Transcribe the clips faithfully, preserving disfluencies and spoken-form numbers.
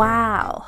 Wow!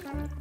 Thank you.